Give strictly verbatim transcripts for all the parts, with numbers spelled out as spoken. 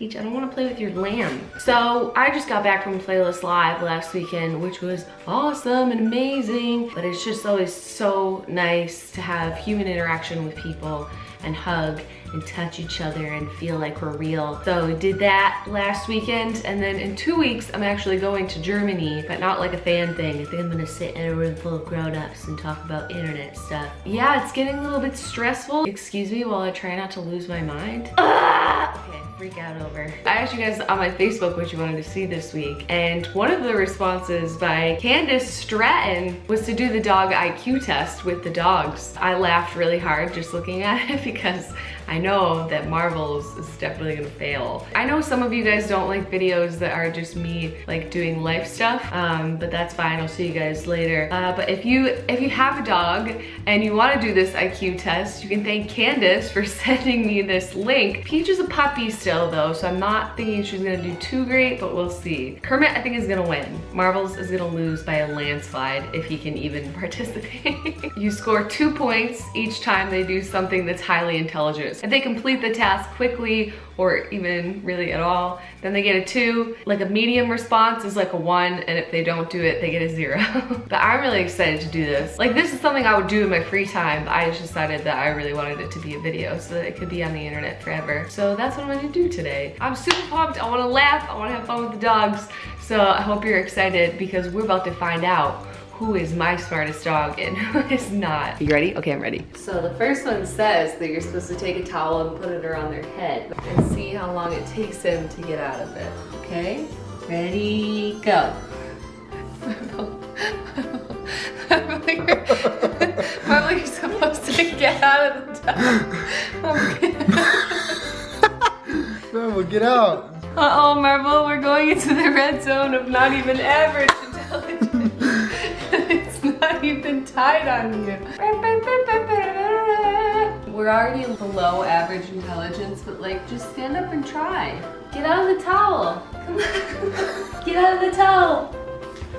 Peach, I don't want to play with your lamb. So I just got back from Playlist Live last weekend, which was awesome and amazing. But it's just always so nice to have human interaction with people and hug and touch each other and feel like we're real. So we did that last weekend, and then in two weeks I'm actually going to Germany, but not like a fan thing. I think I'm gonna sit in a room full of grown-ups and talk about internet stuff. Yeah, it's getting a little bit stressful. Excuse me while I try not to lose my mind. Ah! Okay, freak out over. I asked you guys on my Facebook what you wanted to see this week, and one of the responses by Candace Stratton was to do the dog I Q test with the dogs. I laughed really hard just looking at it because I know that Marvel's is definitely gonna fail. I know some of you guys don't like videos that are just me like doing life stuff, um, but that's fine, I'll see you guys later. Uh, but if you if you have a dog and you wanna do this I Q test, you can thank Candace for sending me this link. Peach is a puppy still though, so I'm not thinking she's gonna do too great, but we'll see. Kermit I think is gonna win. Marvel's is gonna lose by a landslide if he can even participate. You score two points each time they do something that's highly intelligent. If they complete the task quickly or even really at all, then they get a two. Like a medium response is like a one, and if they don't do it, they get a zero. But I'm really excited to do this. Like this is something I would do in my free time, but I just decided that I really wanted it to be a video so that it could be on the internet forever. So that's what I'm gonna do today. I'm super pumped, I wanna laugh, I wanna have fun with the dogs. So I hope you're excited because we're about to find out who is my smartest dog and who is not. You ready? Okay, I'm ready. So the first one says that you're supposed to take a towel and put it around their head and see how long it takes them to get out of it. Okay? Ready, go. Probably you're supposed to get out of the towel. Okay. Marvel, get out. Uh-oh, Marvel, we're going into the red zone of not even average intelligence. It's not even tied on you. We're already below average intelligence, but like, just stand up and try. Get out of the towel. Come on. Get out of the towel.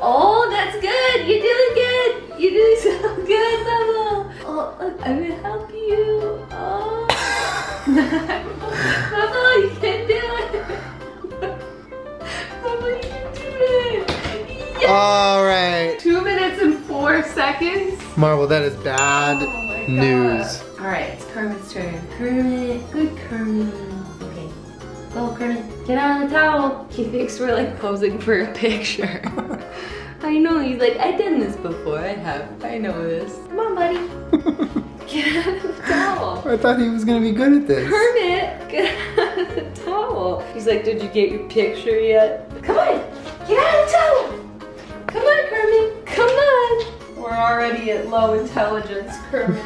Oh, that's good. You're doing good. You're doing so good, Bubble. Oh, look, I'm gonna help you. Oh. Bubble, you can do it. Bubble, you can do it. Yes. All right. Two minutes and four seconds. Marvel, that is bad oh news. All right, it's Kermit's turn. Kermit, good Kermit. Okay, go Kermit, get out of the towel. He thinks we're like posing for a picture. I know, he's like, I've done this before, I have, I know this. Come on, buddy. Get out of the towel. I thought he was gonna be good at this. Kermit, get out of the towel. He's like, did you get your picture yet? Come on, get out of the towel. Come on, Kermit, come on. We're already at low intelligence, Kermit.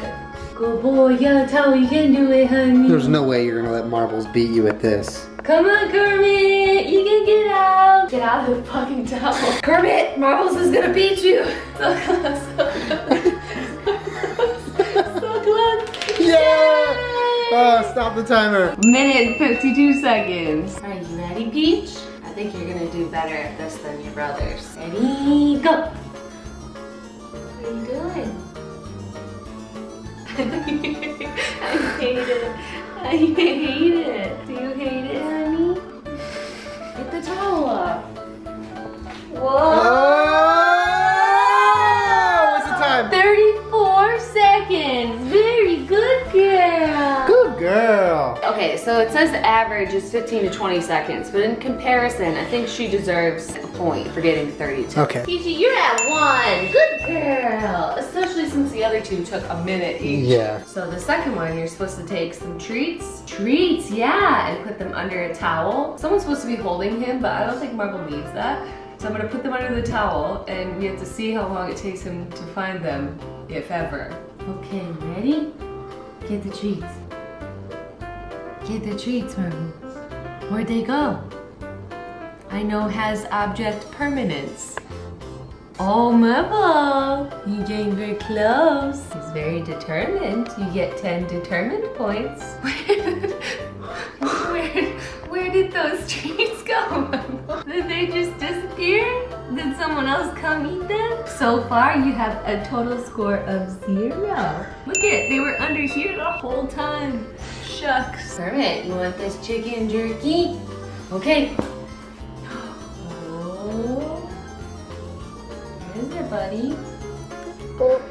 Good boy, yeah, towel, you can do it, honey. There's no way you're gonna let Marbles beat you at this. Come on, Kermit, you can get out. Get out of the fucking towel. Kermit, Marbles is gonna beat you. So close, so close, so close. Yeah! Oh, stop the timer. Minute and fifty-two seconds. Are you ready, Peach? I think you're gonna do better at this than your brothers. Ready, go! What are you doing? I hate it. I hate it. Do you hate it, honey? Get the towel up. Whoa! Oh, what's the time? thirty-four seconds. Very good girl. Good girl. Okay, so it says the average is fifteen to twenty seconds, but in comparison, I think she deserves a point for getting to thirty-two. Okay. Peachy, you're at one. Good girl. Especially since the other two took a minute each. Yeah. So the second one, you're supposed to take some treats. Treats, yeah, and put them under a towel. Someone's supposed to be holding him, but I don't think Marvel needs that. So I'm gonna put them under the towel, and we have to see how long it takes him to find them, if ever. Okay, ready? Get the treats. Get the treats, Marvel. Where'd they go? I know has object permanence. Oh, Marvel, you getting very close. He's very determined. You get ten determined points. where, where did those treats go, Marvel? Did they just disappear? Did someone else come eat them? So far, you have a total score of zero. Look at, they were under here the whole time. Shucks. Kermit, you want this chicken jerky? Okay. Oh. What is it, buddy? Oh.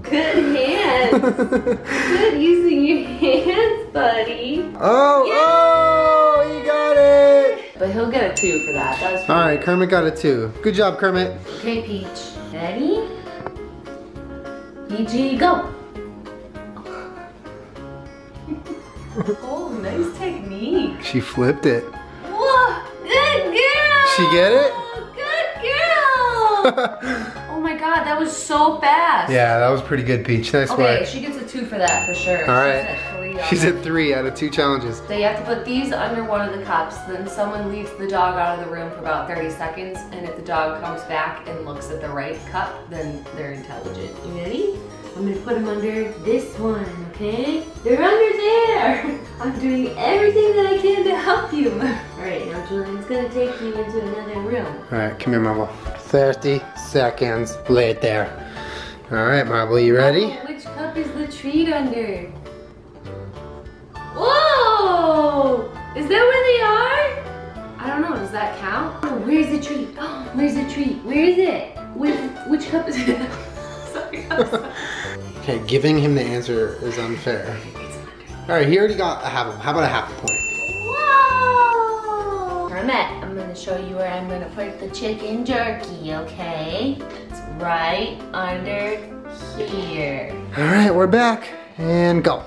Good hands. Good using your hands, buddy. Oh, yeah. Oh, you got it. But he'll get a two for that. That was pretty. All right, Kermit got a two. Good job, Kermit. Okay, Peach. Ready? Peachy, go. Oh, nice technique. She flipped it. Whoa, good girl. She get it? Good girl. Oh my God, that was so fast. Yeah, that was pretty good, Peach. Nice work. Okay, she gets a two for that for sure. All right. She's at three. She's at three out of two challenges. So you have to put these under one of the cups, then someone leaves the dog out of the room for about thirty seconds, and if the dog comes back and looks at the right cup, then they're intelligent. You ready? I'm gonna put them under this one, okay? They're under there! I'm doing everything that I can to help you. Alright, now Julian's gonna take you into another room. Alright, come here, Marble. thirty seconds later. Alright, Marble, you ready? Oh, which cup is the treat under? Whoa! Is that where they are? I don't know, does that count? Oh, where's the treat? Oh, where's the treat? Where is it? Which, which cup is it? Sorry, I'm sorry. Okay, giving him the answer is unfair. Alright, he already got a half a, how about a half a point? Whoa! Kermit, I'm gonna show you where I'm gonna put the chicken jerky, okay? It's right under here. Alright, we're back. And go.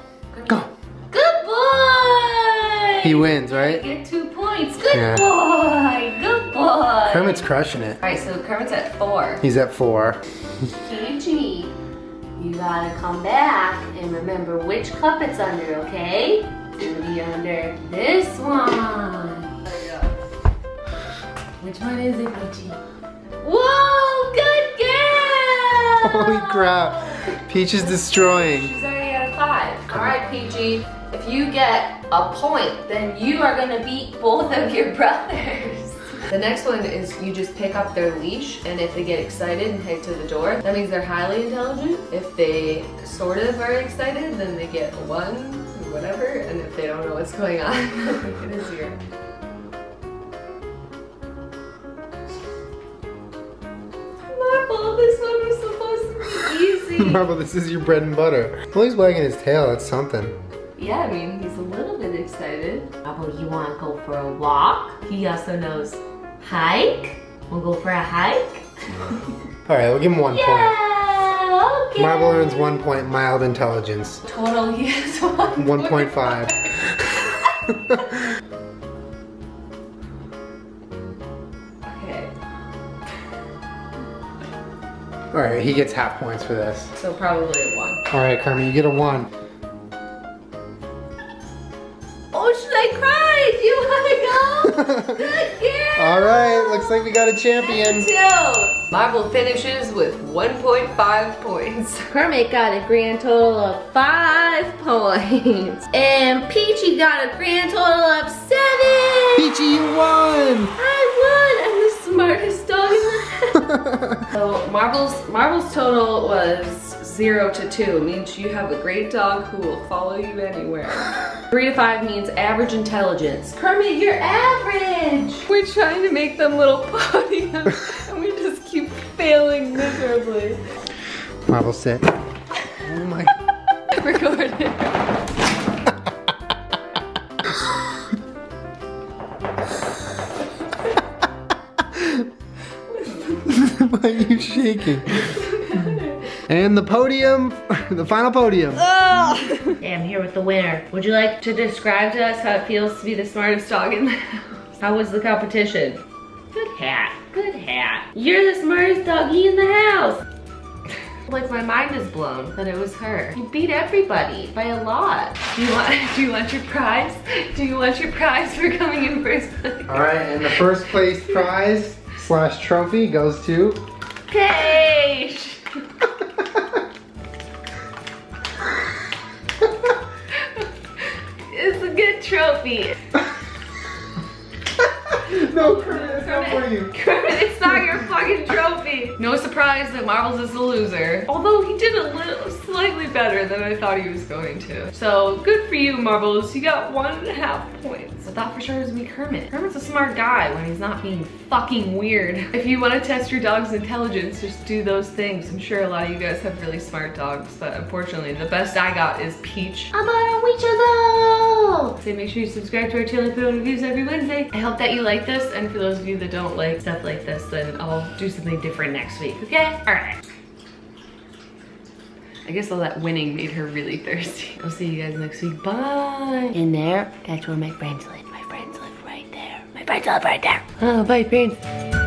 Go. Good boy! He wins, right? You get two points. Good yeah. boy! Good boy! Kermit's crushing it. Alright, so Kermit's at four. He's at four. G G. You gotta come back and remember which cup it's under, okay? It's gonna be under this one. Which one is it, Peachy? Whoa, good girl! Holy crap, Peach is destroying. She's already at a five. All right, Peachy, if you get a point, then you are gonna beat both of your brothers. The next one is you just pick up their leash, and if they get excited and head to the door, that means they're highly intelligent. If they sort of are excited, then they get a one, or whatever, and if they don't know what's going on, it is zero. Marble, this one was supposed to be easy. Marble, this is your bread and butter. Well, he's wagging his tail, that's something. Yeah, I mean, he's a little bit excited. Marble, you wanna go for a walk? He also knows. Hike? We'll go for a hike? Alright, we'll give him one yeah, point. Okay. Marble earns one point, mild intelligence. Total, he has one point five. One point five. Okay. Alright, he gets half points for this. So probably a one. Alright, Kermit, you get a one. Oh, should I cry? Do you wanna go? Good girl! Alright, looks like we got a champion. Marble finishes with one point five points. Kermit got a grand total of five points. And Peachy got a grand total of seven! Peachy, you won! I won! I'm the smartest dog in the house. So Marble's, Marble's total was Zero to two means you have a great dog who will follow you anywhere. Three to five means average intelligence. Kermit, you're average! We're trying to make them little podiums and we just keep failing miserably. Marble, sit. Oh my. Recorded. Why are you shaking? And the podium, the final podium. Oh. Hey, I'm here with the winner. Would you like to describe to us how it feels to be the smartest dog in the house? How was the competition? Good hat, good hat. You're the smartest doggy in the house. Like my mind is blown that it was her. You beat everybody by a lot. Do you want, do you want your prize? Do you want your prize for coming in first place? All right, and the first place prize slash trophy goes to... Paige! Trophy. No, Kermit, it's not for you. Kermit, it's not your fucking trophy. No surprise that Marbles is the loser. Although he didn't lose. slightly better than I thought he was going to. So good for you, Marbles. You got one and a half points. I thought for sure it was gonna be Kermit. Kermit's a smart guy when he's not being fucking weird. If you want to test your dog's intelligence, just do those things. I'm sure a lot of you guys have really smart dogs, but unfortunately the best I got is Peach. I'm on a Weecher though! So make sure you subscribe to our channel and put on reviews every Wednesday. I hope that you like this, and for those of you that don't like stuff like this, then I'll do something different next week, okay? Alright. I guess all that winning made her really thirsty. I'll see you guys next week. Bye! In there, that's where my friends live. My friends live right there. My friends live right there. Oh, bye, friends.